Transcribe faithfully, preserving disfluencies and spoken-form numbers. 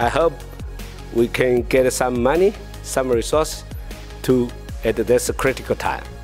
I hope we can get some money, some resource to at this critical time.